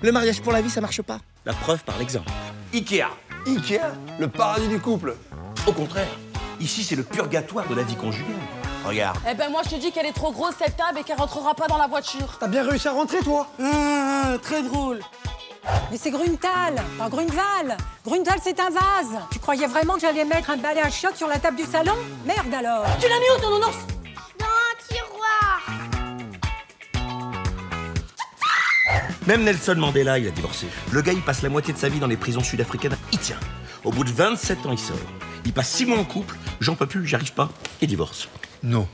Le mariage pour la vie, ça marche pas. La preuve par l'exemple. Ikea. Ikea, le paradis du couple. Au contraire, ici, c'est le purgatoire de la vie conjugale. Regarde. Eh ben, moi, je te dis qu'elle est trop grosse, cette table, et qu'elle rentrera pas dans la voiture. T'as bien réussi à rentrer, toi. Très drôle. Mais c'est Grundtal, pas Grundval. Grundtal, c'est un vase. Tu croyais vraiment que j'allais mettre un balai à chiottes sur la table du salon? Merde, alors. Tu l'as mis où, ton ours? Dans un tiroir. Même Nelson Mandela, il a divorcé. Le gars, il passe la moitié de sa vie dans les prisons sud-africaines. Il tient. Au bout de 27 ans, il sort. Il passe 6 mois en couple. J'en peux plus, j'arrive pas. Et divorce. Non.